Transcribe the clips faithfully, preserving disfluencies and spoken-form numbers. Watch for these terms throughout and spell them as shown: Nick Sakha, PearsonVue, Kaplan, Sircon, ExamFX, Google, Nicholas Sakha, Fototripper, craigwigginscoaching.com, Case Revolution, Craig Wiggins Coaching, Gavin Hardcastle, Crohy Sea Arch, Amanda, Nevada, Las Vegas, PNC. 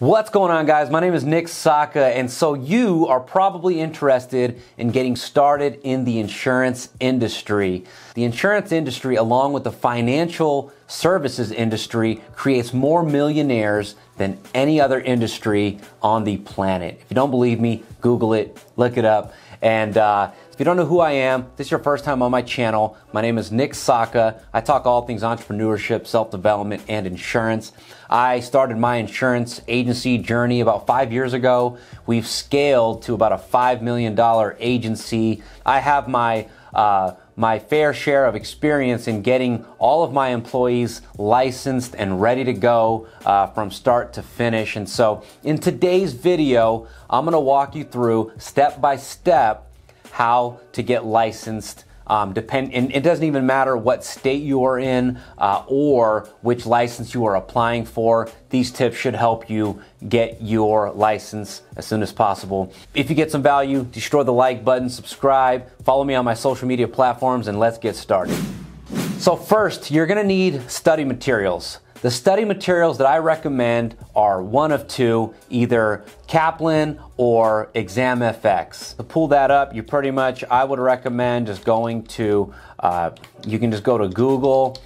What's going on, guys? My name is Nick Sakha, and so you are probably interested in getting started in the insurance industry. The insurance industry, along with the financial services industry, creates more millionaires than any other industry on the planet. If you don't believe me, Google it, look it up. And uh, if you don't know who I am, if this is your first time on my channel, my name is Nick Sakha. I talk all things entrepreneurship, self-development, and insurance. I started my insurance agency journey about five years ago. We've scaled to about a five million dollar agency. I have my uh, my fair share of experience in getting all of my employees licensed and ready to go uh, from start to finish. And so in today's video, I'm gonna walk you through step by step how to get licensed. Um, depend, and it doesn't even matter what state you are in uh, or which license you are applying for. These tips should help you get your license as soon as possible. If you get some value, destroy the like button, subscribe, follow me on my social media platforms, and let's get started. So first, you're gonna need study materials. The study materials that I recommend are one of two, either Kaplan or ExamFX. To pull that up, you pretty much, I would recommend just going to, uh, you can just go to Google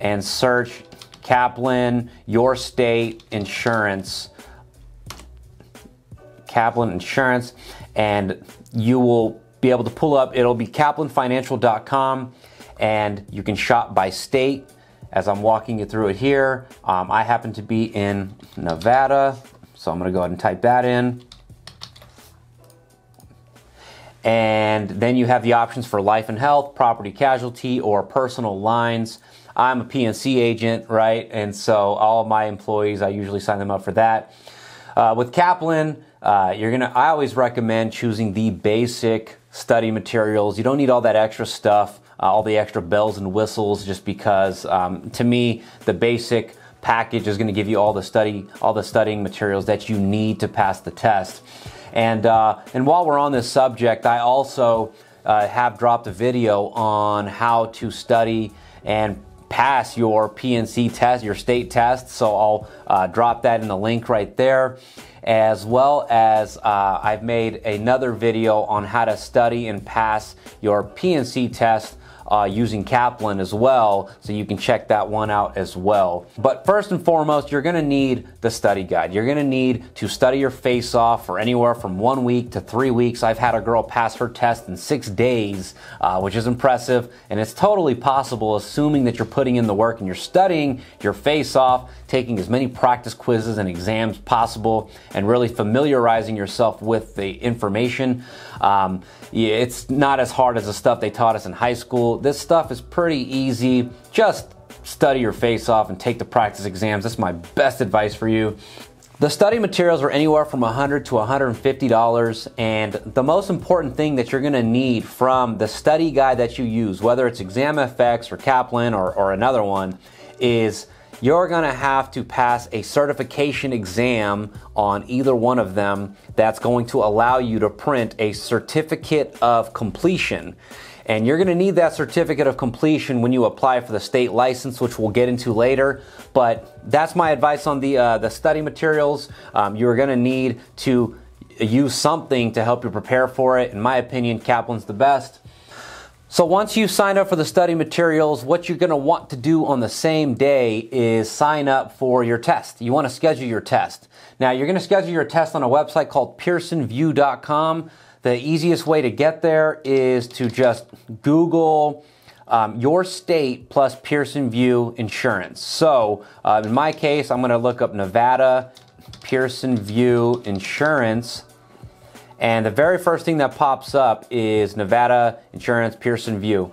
and search Kaplan, your state insurance, Kaplan insurance, and you will be able to pull up, it'll be kaplan financial dot com, and you can shop by state. As I'm walking you through it here, um, I happen to be in Nevada, so I'm gonna go ahead and type that in. And then you have the options for life and health, property casualty, or personal lines. I'm a P N C agent, right? And so all of my employees, I usually sign them up for that. Uh, with Kaplan, uh, you're gonna, I always recommend choosing the basic study materials. You don't need all that extra stuff. Uh, all the extra bells and whistles, just because um, to me the basic package is going to give you all the study, all the studying materials that you need to pass the test. And uh, and while we're on this subject, I also uh, have dropped a video on how to study and pass your P N C test, your state test. So I'll uh, drop that in the link right there, as well as uh, I've made another video on how to study and pass your P N C test. Uh, using Kaplan as well, so you can check that one out as well. But first and foremost, you're gonna need the study guide. You're gonna need to study your face off for anywhere from one week to three weeks. I've had a girl pass her test in six days, uh, which is impressive, and it's totally possible, assuming that you're putting in the work and you're studying your face off, taking as many practice quizzes and exams possible, and really familiarizing yourself with the information. Um, it's not as hard as the stuff they taught us in high school. This stuff is pretty easy. Just study your face off and take the practice exams. That's my best advice for you. The study materials are anywhere from one hundred to one hundred fifty dollars, and the most important thing that you're gonna need from the study guide that you use, whether it's ExamFX or Kaplan or, or another one, is you're gonna have to pass a certification exam on either one of them that's going to allow you to print a certificate of completion. And you're gonna need that certificate of completion when you apply for the state license, which we'll get into later. But that's my advice on the, uh, the study materials. Um, you're gonna need to use something to help you prepare for it. In my opinion, Kaplan's the best. So once you sign up for the study materials, what you're gonna want to do on the same day is sign up for your test. You wanna schedule your test. Now, you're gonna schedule your test on a website called Pearson Vue dot com. The easiest way to get there is to just Google um, your state plus PearsonVue insurance. So uh, in my case, I'm gonna look up Nevada PearsonVue insurance. And the very first thing that pops up is Nevada Insurance PearsonVue.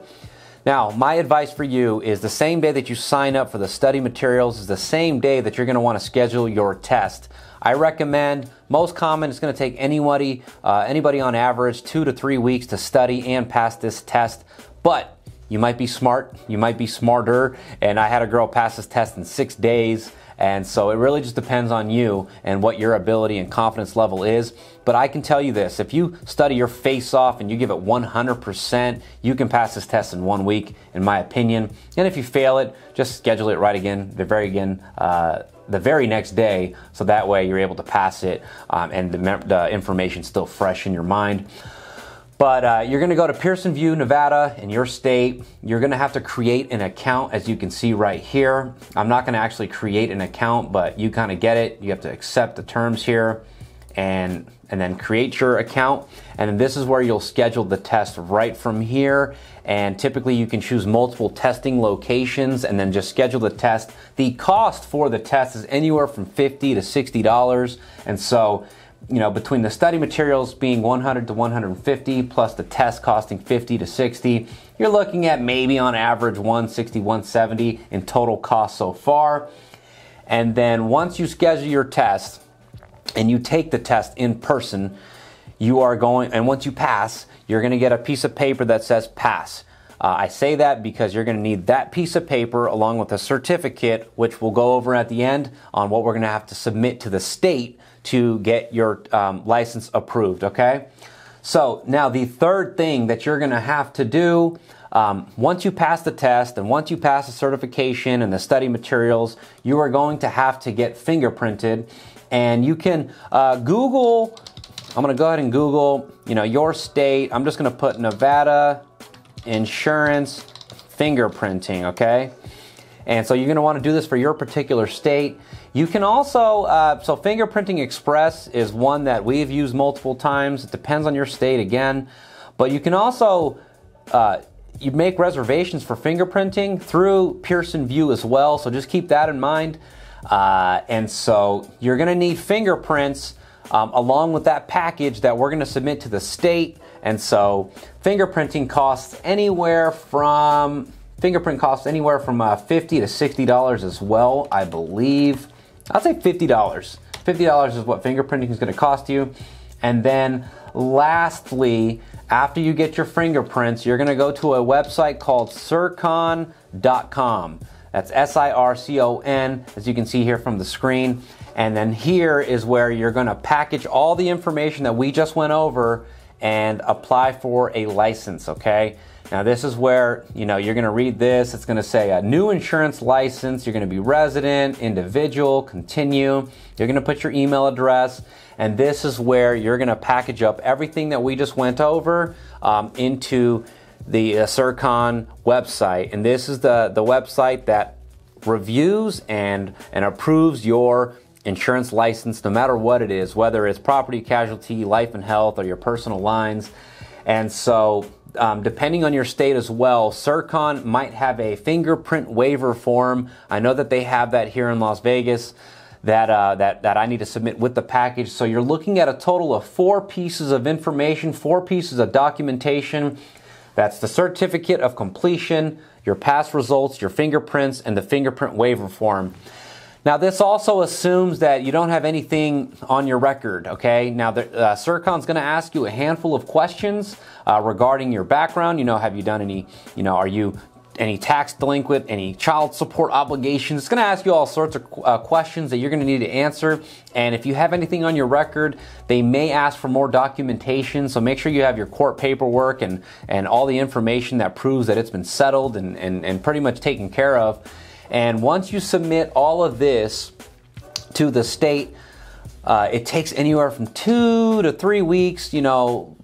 Now, my advice for you is the same day that you sign up for the study materials is the same day that you're gonna wanna schedule your test. I recommend, most common, it's gonna take anybody, uh, anybody on average two to three weeks to study and pass this test, but you might be smart, you might be smarter, and I had a girl pass this test in six days, And so it really just depends on you and what your ability and confidence level is. But I can tell you this, if you study your face off and you give it one hundred percent, you can pass this test in one week, in my opinion. And if you fail it, just schedule it right again, the very again, uh, the very next day, so that way you're able to pass it um, and the, the information's still fresh in your mind. But uh, you're gonna go to PearsonVue, Nevada, in your state. You're gonna have to create an account, as you can see right here. I'm not gonna actually create an account, but you kinda get it. You have to accept the terms here and, and then create your account. And then this is where you'll schedule the test right from here. And typically you can choose multiple testing locations and then just schedule the test. The cost for the test is anywhere from fifty to sixty dollars. And so, you know, between the study materials being one hundred to one hundred fifty plus the test costing fifty to sixty, you're looking at maybe on average one sixty, one seventy in total cost so far. And then once you schedule your test and you take the test in person, you are going, and once you pass, you're going to get a piece of paper that says pass. Uh, I say that because you're going to need that piece of paper along with a certificate, which we'll go over at the end on what we're going to have to submit to the state to get your um, license approved, okay? So now the third thing that you're going to have to do, um, once you pass the test and once you pass the certification and the study materials, you are going to have to get fingerprinted. And you can uh, Google, I'm going to go ahead and Google, you know, your state. I'm just going to put Nevada insurance fingerprinting, okay? And so you're gonna wanna do this for your particular state. You can also, uh, so Fingerprinting Express is one that we've used multiple times. It depends on your state again, but you can also, uh, you make reservations for fingerprinting through PearsonVue as well, so just keep that in mind. Uh, and so you're gonna need fingerprints um, along with that package that we're gonna submit to the state. And so fingerprinting costs anywhere from, fingerprint costs anywhere from uh, fifty to sixty dollars as well, I believe. I'd say fifty dollars. fifty dollars is what fingerprinting is gonna cost you. And then lastly, after you get your fingerprints, you're gonna go to a website called sircon dot com. That's S I R C O N, as you can see here from the screen. And then here is where you're gonna package all the information that we just went over and apply for a license, okay? Now this is where, you know, you're gonna read this, it's gonna say a new insurance license, you're gonna be resident, individual, continue, you're gonna put your email address, and this is where you're gonna package up everything that we just went over um, into the uh, Sircon website. And this is the, the website that reviews and, and approves your insurance license, no matter what it is, whether it's property, casualty, life and health, or your personal lines. And so, Um, depending on your state as well, Sircon might have a fingerprint waiver form. I know that they have that here in Las Vegas that, uh, that, that I need to submit with the package. So you're looking at a total of four pieces of information, four pieces of documentation. That's the certificate of completion, your past results, your fingerprints, and the fingerprint waiver form. Now, this also assumes that you don't have anything on your record, okay? Now, the, uh, Sircon's gonna ask you a handful of questions uh, regarding your background. You know, have you done any, you know, are you any tax delinquent, any child support obligations? It's gonna ask you all sorts of uh, questions that you're gonna need to answer. And if you have anything on your record, they may ask for more documentation. So make sure you have your court paperwork and, and all the information that proves that it's been settled and, and, and pretty much taken care of. And once you submit all of this to the state, uh, it takes anywhere from two to three weeks. You know,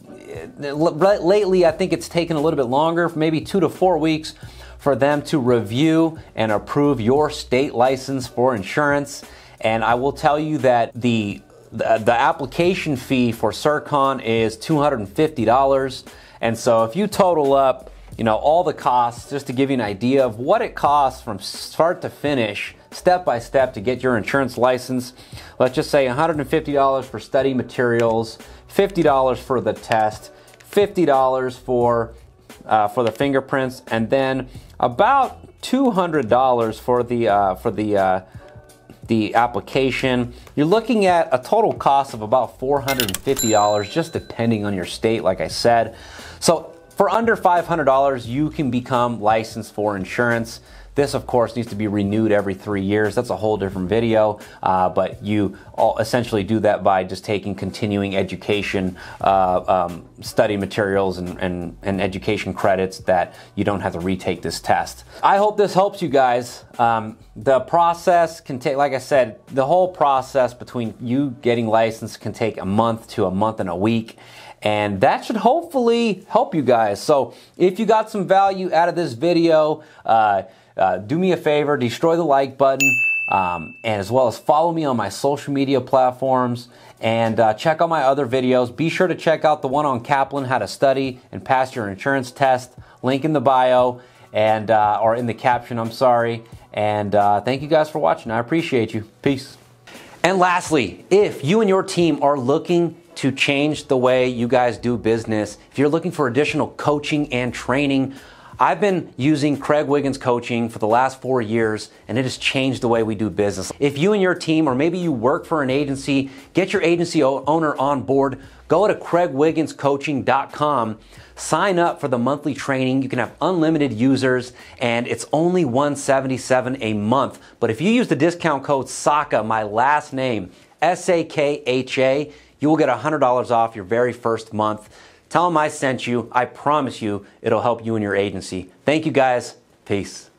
lately I think it's taken a little bit longer, maybe two to four weeks for them to review and approve your state license for insurance. And I will tell you that the, the, the application fee for Sircon is two hundred fifty dollars. And so if you total up, you know, all the costs, just to give you an idea of what it costs from start to finish, step by step, to get your insurance license. Let's just say one hundred fifty dollars for study materials, fifty dollars for the test, fifty dollars for uh, for the fingerprints, and then about two hundred dollars for the uh, for the uh, the application. You're looking at a total cost of about four hundred fifty dollars, just depending on your state, like I said. So for under five hundred dollars, you can become licensed for insurance. This, of course, needs to be renewed every three years. That's a whole different video, uh, but you all essentially do that by just taking continuing education uh, um, study materials and, and, and education credits that you don't have to retake this test. I hope this helps you guys. Um, the process can take, like I said, the whole process between you getting licensed can take a month to a month and a week. And that should hopefully help you guys. So if you got some value out of this video, uh, uh, do me a favor, destroy the like button, um, and as well as follow me on my social media platforms and uh, check out my other videos. Be sure to check out the one on Kaplan, how to study and pass your insurance test, link in the bio and uh, or in the caption, I'm sorry. And uh, thank you guys for watching. I appreciate you. Peace. And lastly, if you and your team are looking to change the way you guys do business, if you're looking for additional coaching and training, I've been using Craig Wiggins Coaching for the last four years, and it has changed the way we do business. If you and your team, or maybe you work for an agency, get your agency owner on board, go to craig wiggins coaching dot com, sign up for the monthly training. You can have unlimited users, and it's only one hundred seventy-seven dollars a month. But if you use the discount code Sakha, my last name, S A K H A, you will get one hundred dollars off your very first month. Tell them I sent you. I promise you it'll help you and your agency. Thank you guys. Peace.